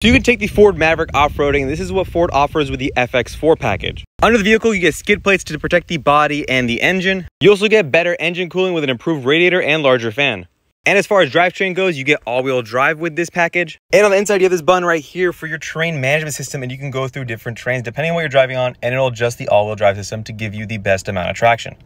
So you can take the Ford Maverick off-roading, and this is what Ford offers with the FX4 package. Under the vehicle, you get skid plates to protect the body and the engine. You also get better engine cooling with an improved radiator and larger fan. And as far as drivetrain goes, you get all-wheel drive with this package. And on the inside, you have this button right here for your train management system, and you can go through different trains depending on what you're driving on, and it'll adjust the all-wheel drive system to give you the best amount of traction.